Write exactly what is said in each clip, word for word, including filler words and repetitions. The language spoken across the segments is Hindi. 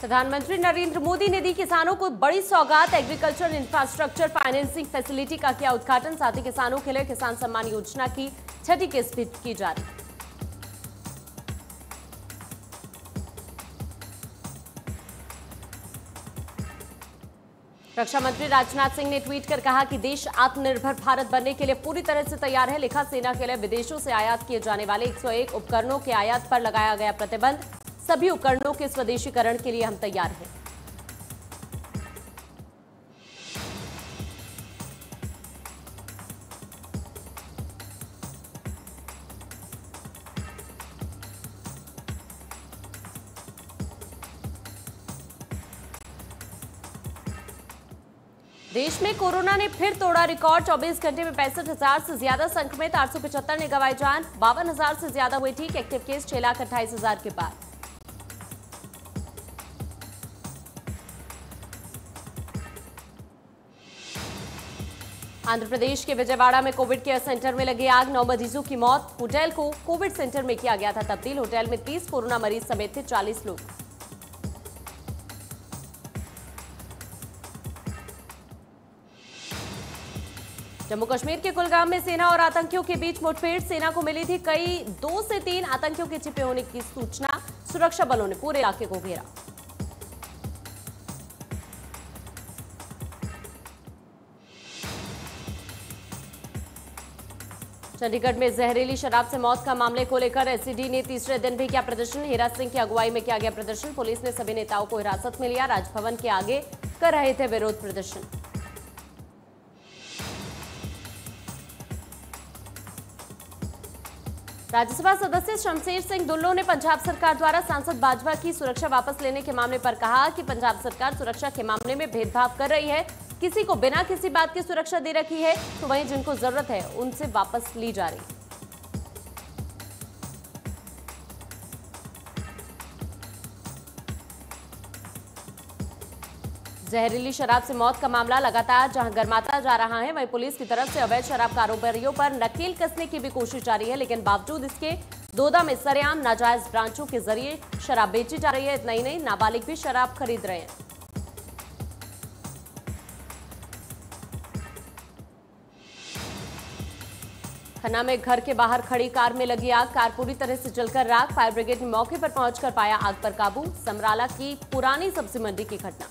प्रधानमंत्री नरेंद्र मोदी ने दी किसानों को बड़ी सौगात। एग्रीकल्चर इंफ्रास्ट्रक्चर फाइनेंसिंग फैसिलिटी का किया उद्घाटन। साथ ही किसानों के लिए किसान सम्मान योजना की छठी किस्त भी की जारी। रक्षा मंत्री राजनाथ सिंह ने ट्वीट कर कहा कि देश आत्मनिर्भर भारत बनने के लिए पूरी तरह से तैयार है। लिखा, सेना के लिए विदेशों से आयात किए जाने वाले एक सौ एक उपकरणों के आयात पर लगाया गया प्रतिबंध। सभी उपकरणों के स्वदेशीकरण के लिए हम तैयार हैं। देश में कोरोना ने फिर तोड़ा रिकॉर्ड। चौबीस घंटे में पैंसठ हजार से ज्यादा संक्रमित, आठ सौ पचहत्तर ने गंवाई जान, बावन हजार से ज्यादा हुए ठीक। एक्टिव केस छह लाख अट्ठाईस हजार के पार। आंध्र प्रदेश के विजयवाड़ा में कोविड केयर सेंटर में लगी आग, नौ मरीजों की मौत। होटल को कोविड सेंटर में किया गया था तब्दील। होटल में तीस कोरोना मरीज समेत थे चालीस लोग। जम्मू कश्मीर के कुलगाम में सेना और आतंकियों के बीच मुठभेड़। सेना को मिली थी कई दो से तीन आतंकियों के छिपे होने की सूचना। सुरक्षा बलों ने पूरे इलाके को घेरा। चंडीगढ़ में जहरीली शराब से मौत का मामले को लेकर एसईडी ने तीसरे दिन भी किया प्रदर्शन। हीरा सिंह की अगुवाई में किया गया प्रदर्शन। पुलिस ने सभी नेताओं को हिरासत में लिया। राजभवन के आगे कर रहे थे विरोध प्रदर्शन। राज्यसभा सदस्य शमशेर सिंह दुल्लो ने पंजाब सरकार द्वारा सांसद बाजवा की सुरक्षा वापस लेने के मामले पर कहा कि पंजाब सरकार सुरक्षा के मामले में भेदभाव कर रही है। किसी को बिना किसी बात की सुरक्षा दे रखी है, तो वहीं जिनको जरूरत है उनसे वापस ली जा रही है। जहरीली शराब से मौत का मामला लगातार जहां गर्माता जा रहा है, वहीं पुलिस की तरफ से अवैध शराब कारोबारियों पर नकेल कसने की भी कोशिश जारी है। लेकिन बावजूद इसके दोदा में सरेआम नाजायज ब्रांचों के जरिए शराब बेची जा रही है। इतना ही नहीं, नाबालिग भी शराब खरीद रहे हैं। खन्ना में घर के बाहर खड़ी कार में लगी आग, कार पूरी तरह से जलकर राख। फायर ब्रिगेड ने मौके पर पहुंचकर पाया आग पर काबू। समराला की पुरानी सब्जी मंडी की घटना।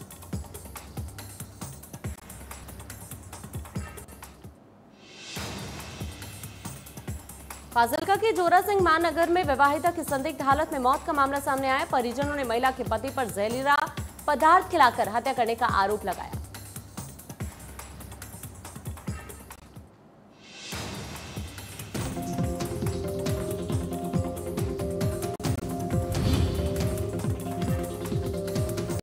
फाजलका के जोरा सिंह महानगर में विवाहिता की संदिग्ध हालत में मौत का मामला सामने आया। परिजनों ने महिला के पति पर जहरीला पदार्थ खिलाकर हत्या करने का आरोप लगाया।